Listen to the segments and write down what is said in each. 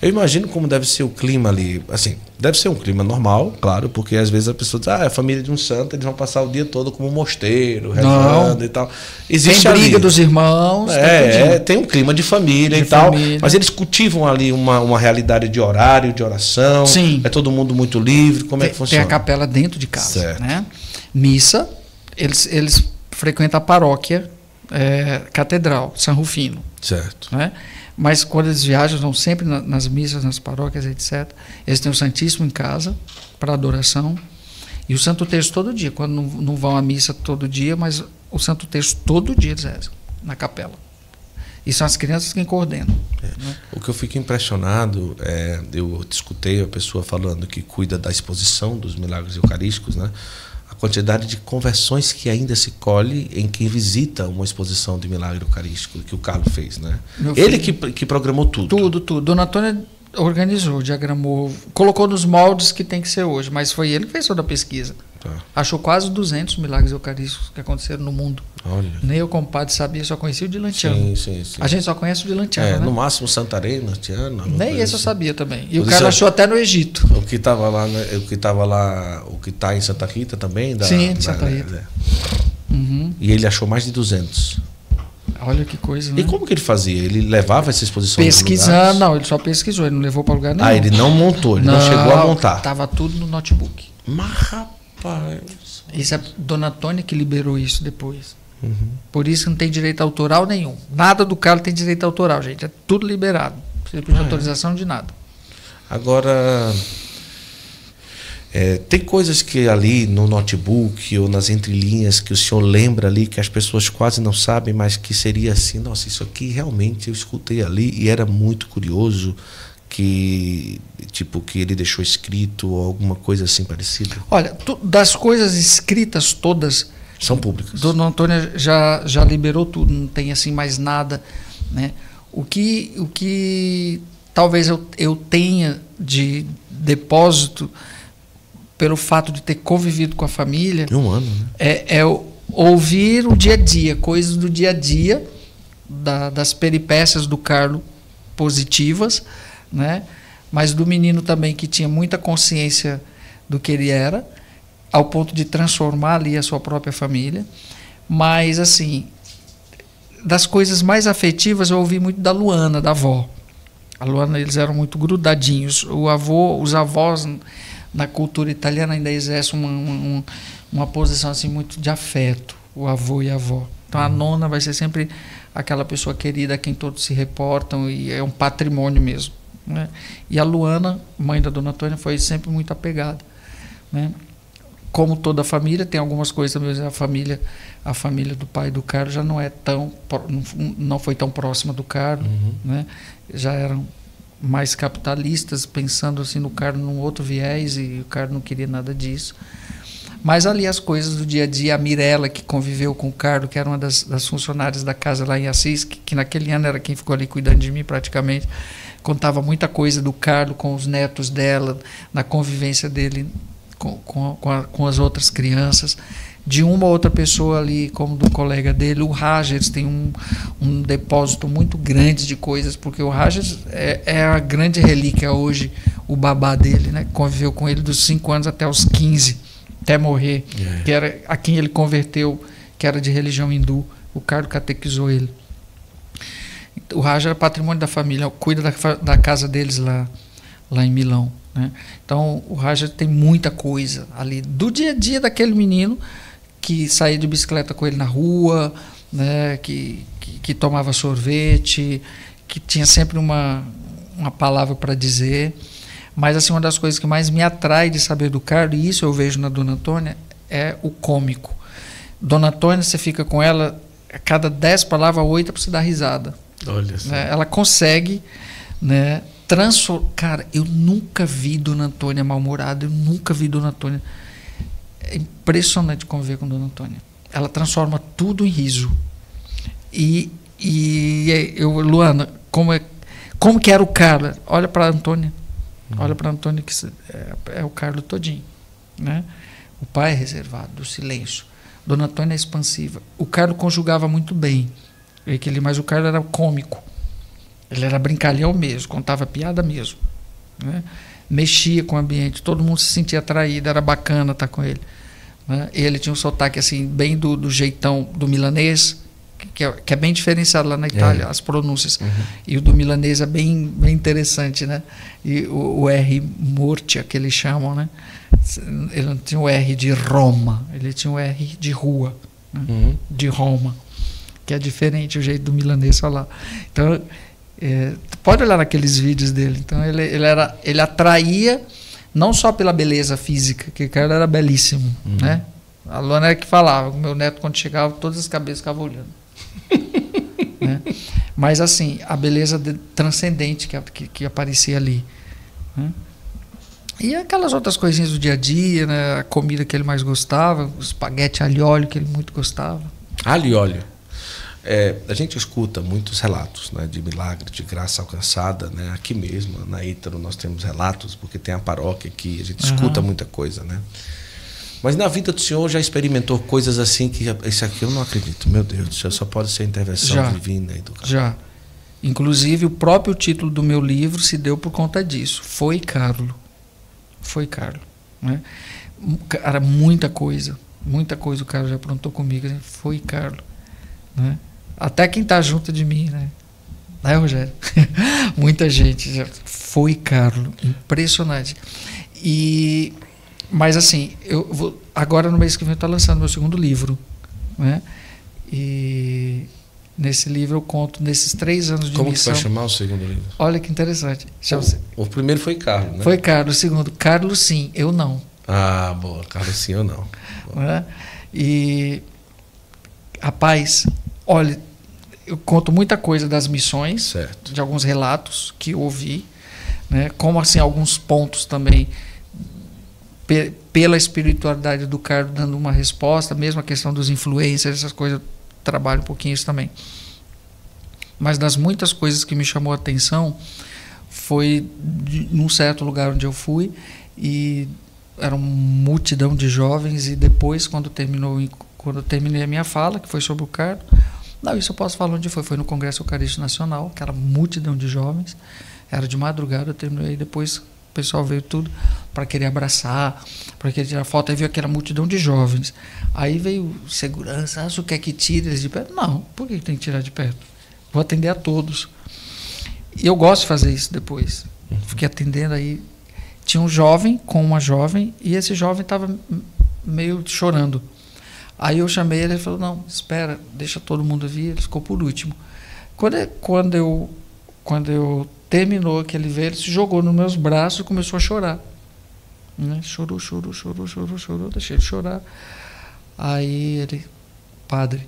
Eu imagino como deve ser o clima ali, assim, deve ser um clima normal, claro, porque às vezes a pessoa diz, ah, é a família de um santo, eles vão passar o dia todo como um mosteiro, rezando e tal. Existe tem briga ali dos irmãos. É, tem um clima de família e tal, mas eles cultivam ali uma realidade de horário, de oração. Sim. É todo mundo muito livre, como é que funciona? Tem a capela dentro de casa, certo, né? Missa, eles frequentam a paróquia, catedral, São Rufino. Certo. Né? Mas quando eles viajam, vão sempre nas missas, nas paróquias, etc. Eles têm o Santíssimo em casa, para adoração. E o Santo Texto todo dia. Quando não vão à missa todo dia, mas o Santo Texto todo dia eles rezam, na capela. E são as crianças que coordenam. Né? O que eu fico impressionado, eu escutei a pessoa falando que cuida da exposição dos milagres eucarísticos, né? A quantidade de conversões que ainda se colhe em quem visita uma exposição de milagre eucarístico que o Carlo fez, né? Meu filho, ele que programou tudo. Tudo. Dona Antônia organizou, diagramou, colocou nos moldes que tem que ser hoje, mas foi ele que fez toda a pesquisa. Tá. Achou quase 200 milagres eucarísticos que aconteceram no mundo. Olha. Nem eu, compadre, sabia, só conhecia o de Lantiano. Sim. A gente só conhece o de Lantiano, né? No máximo Santarém, Lantiano. Nem esse eu sabia também. E o cara achou até no Egito. O que estava lá, né? O que está em Santa Rita também? Sim, de Santa Rita. E ele achou mais de 200. Olha que coisa, né? E como que ele fazia? Ele levava essa exposição? Pesquisando, não, ele só pesquisou, ele não levou para lugar nenhum. Ah, ele não montou, ele não chegou a montar. Estava tudo no notebook. Mas, rapaz... Isso é Dona Antônia que liberou isso depois. Por isso não tem direito autoral nenhum. Nada do Carlo tem direito autoral, gente. É tudo liberado. Não precisa pedir autorização de nada. Agora... tem coisas que ali no notebook ou nas entrelinhas que o senhor lembra ali que as pessoas quase não sabem, mas que seria assim, nossa, isso aqui realmente eu escutei ali e era muito curioso, que ele deixou escrito ou alguma coisa assim parecida? Olha, das coisas escritas todas... São públicas. Dona Antônia já liberou tudo, não tem assim mais nada, né? O que talvez eu tenha de depósito... pelo fato de ter convivido com a família... Um ano, né? Ouvir o dia a dia, coisas do dia a dia, das peripécias do Carlo positivas, né? Mas do menino também, que tinha muita consciência do que ele era, ao ponto de transformar ali a sua própria família. Mas, assim, das coisas mais afetivas, eu ouvi muito da Luana, da avó. A Luana, eles eram muito grudadinhos. O avô, os avós... na cultura italiana ainda exerce uma posição assim, muito de afeto, o avô e a avó. Então a nona vai ser sempre aquela pessoa querida a quem todos se reportam, e é um patrimônio mesmo, né? E a Luana, mãe da Dona Antônia, foi sempre muito apegada, né? Como toda a família, tem algumas coisas também, a família do pai do Carlo já não foi tão próxima do Carlo, né? Já eram mais capitalistas, pensando assim no Carlo num outro viés, e o Carlo não queria nada disso. Mas ali as coisas do dia a dia, a Mirella, que conviveu com o Carlo, que era uma das funcionárias da casa lá em Assis, que naquele ano era quem ficou ali cuidando de mim praticamente, contava muita coisa do Carlo com os netos dela, na convivência dele com as outras crianças, de uma outra pessoa ali, como do colega dele. O Rajas tem um depósito muito grande de coisas, porque o Rajas é a grande relíquia hoje, o babá dele, né? Conviveu com ele dos 5 anos até os 15, até morrer, que era a quem ele converteu, que era de religião hindu. O Carlo catequizou ele. O Rajas era patrimônio da família, cuida da casa deles lá em Milão, né? Então o Rajas tem muita coisa ali do dia a dia daquele menino que saía de bicicleta com ele na rua, né? que tomava sorvete, que tinha sempre uma palavra para dizer. Mas assim, uma das coisas que mais me atrai de saber do Carlo, e isso eu vejo na Dona Antônia, é o cômico. Dona Antônia, você fica com ela, a cada 10 palavras, 8 é para você dar risada. Olha, né? Ela consegue, né? Cara, eu nunca vi Dona Antônia mal-humorada, eu nunca vi Dona Antônia. É impressionante conviver com Dona Antônia. Ela transforma tudo em riso. E eu, Luana, como que era o Carlo? Olha para a Antônia. Olha para a Antônia, que é o Carlo todinho, né? O pai é reservado, o silêncio. Dona Antônia é expansiva. O Carlo conjugava muito bem. Mas o Carlo era cômico. Ele era brincalhão mesmo, contava piada mesmo, né? Mexia com o ambiente, todo mundo se sentia atraído, era bacana estar com ele, né? Ele tinha um sotaque assim, bem do jeitão do milanês, que é bem diferenciado lá na Itália, as pronúncias. Uhum. E o do milanês é bem interessante, né? E o R Mortia, que eles chamam, né? Ele não tinha o R de Roma, ele tinha o R de rua, né? Uhum. De Roma, que é diferente o jeito do milanês falar. Então, pode olhar naqueles vídeos dele. Então, ele atraía não só pela beleza física, que o cara era belíssimo, uhum, né? A Luana era que falava, meu neto quando chegava, todas as cabeças ficavam olhando. Né? Mas assim, a beleza transcendente que aparecia ali, né? E aquelas outras coisinhas do dia a dia, né? A comida que ele mais gostava, o espaguete alho e óleo, que ele muito gostava. Alho e óleo. A gente escuta muitos relatos, né, de milagre, de graça alcançada, né? Aqui mesmo, na Ítaro, nós temos relatos, porque tem a paróquia aqui, a gente escuta muita coisa, né? Mas na vida do senhor já experimentou coisas assim que... Isso aqui eu não acredito. Meu Deus do céu, só pode ser intervenção divina. Já. Inclusive, o próprio título do meu livro se deu por conta disso. Foi Carlo. Foi Carlo, né? Era muita coisa. Muita coisa o Carlo já aprontou comigo. Né? Foi Carlo, né? Até quem está junto de mim, né? Não é, Rogério? Muita gente já... Foi Carlo. Impressionante. E... Mas assim, eu vou, agora no mês que vem eu estou lançando meu segundo livro, né? E nesse livro eu conto nesses 3 anos de missão. Como que vai chamar o segundo livro? Olha que interessante. O primeiro foi Carlo, né? Foi Carlo, o segundo, Carlo Sim, Eu Não. Ah, boa, Carlo Sim, Eu Não. Né? E, rapaz, olha, eu conto muita coisa das missões, certo, de alguns relatos que eu ouvi, né? Como assim, alguns pontos também... pela espiritualidade do Carlo dando uma resposta, mesmo a questão dos influencers, essas coisas, eu trabalho um pouquinho isso também. Mas das muitas coisas que me chamou a atenção foi num certo lugar onde eu fui, e era uma multidão de jovens, e depois, quando eu terminei a minha fala, que foi sobre o Carlo, não, isso eu posso falar onde foi, foi no Congresso Eucarístico Nacional, aquela multidão de jovens, era de madrugada, eu terminei, depois... O pessoal veio tudo para querer abraçar, para querer tirar foto. Aí veio aquela multidão de jovens. Aí veio segurança, o que é que tira eles de perto? Não, por que tem que tirar de perto? Vou atender a todos. E eu gosto de fazer isso depois. Fiquei atendendo aí. Tinha um jovem com uma jovem, e esse jovem estava meio chorando. Aí eu chamei ele e falou, não, espera, deixa todo mundo vir. Ele ficou por último. Quando eu terminou que ele veio, ele se jogou nos meus braços e começou a chorar, né? Chorou, chorou, chorou, chorou, chorou, deixei ele chorar. Aí ele, padre,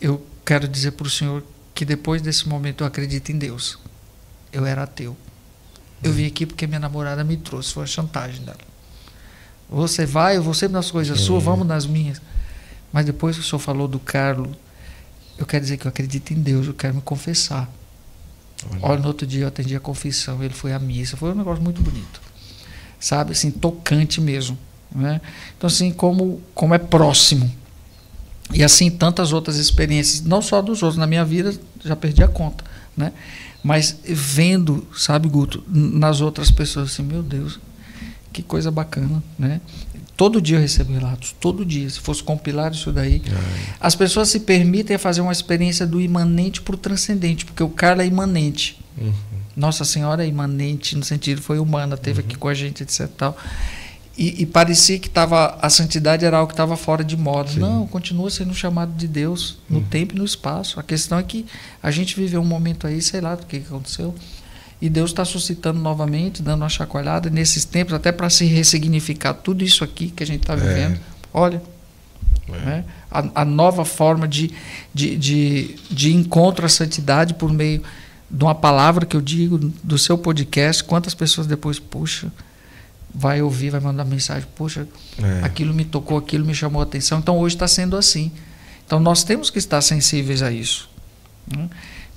eu quero dizer para o senhor que depois desse momento eu acredito em Deus. Eu era ateu. Eu vim aqui porque minha namorada me trouxe, foi a chantagem dela. Você vai, eu vou sempre nas coisas suas, vamos nas minhas. Mas depois que o senhor falou do Carlo, eu quero dizer que eu acredito em Deus, eu quero me confessar. Olha, no outro dia eu atendi a confissão, ele foi à missa, foi um negócio muito bonito, sabe, assim, tocante mesmo, né? Então assim, como é próximo, e assim tantas outras experiências, não só dos outros, na minha vida já perdi a conta, né? Mas vendo, sabe, Guto, nas outras pessoas, assim, meu Deus, que coisa bacana, né? Todo dia eu recebo relatos, todo dia, se fosse compilar isso daí. As pessoas se permitem fazer uma experiência do imanente para o transcendente, porque o Carlo é imanente. Uhum. Nossa Senhora é imanente, no sentido, foi humana, esteve aqui com a gente, etc. Tal. E parecia que a santidade era algo que estava fora de moda. Sim. Não, continua sendo chamado de Deus no tempo e no espaço. A questão é que a gente viveu um momento aí, sei lá do que aconteceu, e Deus está suscitando novamente, dando uma chacoalhada nesses tempos, até para se ressignificar tudo isso aqui que a gente está vivendo. Olha, né? A nova forma de encontro à santidade por meio de uma palavra que eu digo, do seu podcast. Quantas pessoas depois, puxa, vai ouvir, vai mandar mensagem, puxa, aquilo me tocou, aquilo me chamou a atenção. Então hoje está sendo assim. Então nós temos que estar sensíveis a isso, né?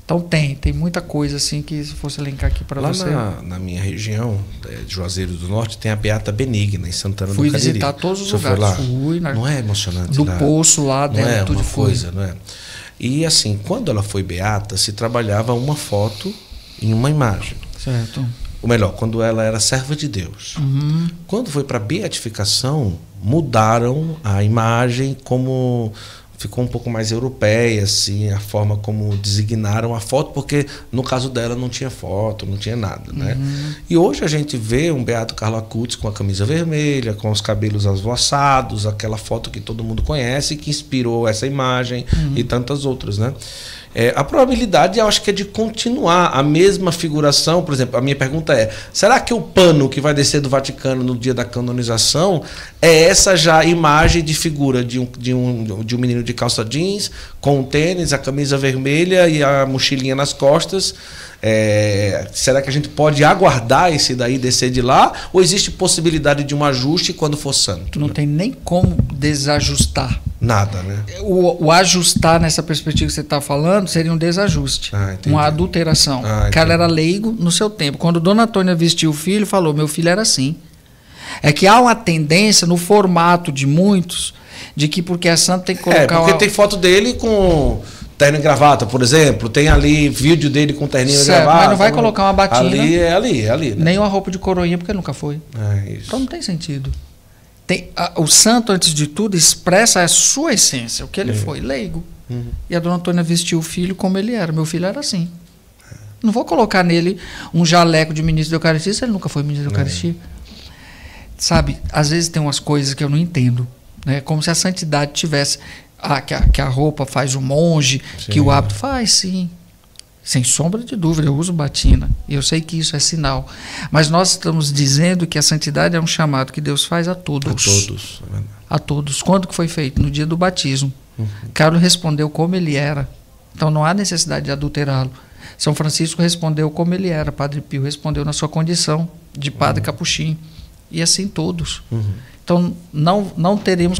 Então tem muita coisa assim que, se fosse elencar aqui para você... Lá na minha região, Juazeiro do Norte, tem a Beata Benigna, em Santana do Cariri. Fui visitar todos os lugares. Foi lá? Fui. Não é emocionante? Do poço lá dentro de coisa, não é? E assim, quando ela foi beata, se trabalhava uma foto em uma imagem. Certo. Ou melhor, quando ela era serva de Deus. Uhum. Quando foi para a beatificação, mudaram a imagem, como ficou um pouco mais europeia, assim, a forma como designaram a foto, porque no caso dela não tinha foto, não tinha nada, né? Uhum. E hoje a gente vê um Beato Carlo Acutis com a camisa vermelha, com os cabelos esvoaçados, aquela foto que todo mundo conhece, que inspirou essa imagem, uhum, e tantas outras, né? É, a probabilidade, eu acho que é de continuar a mesma figuração. Por exemplo, a minha pergunta é, será que o pano que vai descer do Vaticano no dia da canonização é essa já imagem de figura de um menino de calça jeans, com um tênis, a camisa vermelha e a mochilinha nas costas? É, será que a gente pode aguardar esse daí descer de lá? Ou existe possibilidade de um ajuste quando for santo? Não, né? Tem nem como desajustar. Nada, né? O ajustar nessa perspectiva que você está falando seria um desajuste, uma adulteração. O cara era leigo no seu tempo. Quando Dona Antônia vestiu o filho, falou, meu filho era assim. É que há uma tendência no formato de muitos, de que porque é santo tem que colocar... É, porque tem foto dele com terno e gravata, por exemplo. Tem ali vídeo dele com terninho e gravata. Mas não vai colocar uma batina. Ali, é ali, é ali. Né? Nem uma roupa de coroinha, porque ele nunca foi. É isso. Então não tem sentido. Tem, o santo, antes de tudo, expressa a sua essência, o que ele foi, leigo. Uhum. E a Dona Antônia vestiu o filho como ele era. Meu filho era assim. É. Não vou colocar nele um jaleco de ministro da Eucaristia, se ele nunca foi ministro da Eucaristia. Sabe, às vezes tem umas coisas que eu não entendo, né? Como se a santidade tivesse... Ah, que a roupa faz o monge, sim, que o hábito faz, sim. Sem sombra de dúvida, eu uso batina. Eu sei que isso é sinal. Mas nós estamos dizendo que a santidade é um chamado que Deus faz a todos. A todos. A todos. Quando que foi feito? No dia do batismo. Uhum. Carlos respondeu como ele era. Então não há necessidade de adulterá-lo. São Francisco respondeu como ele era. Padre Pio respondeu na sua condição de padre, uhum, capuchinho. E assim todos. Uhum. Então não teremos...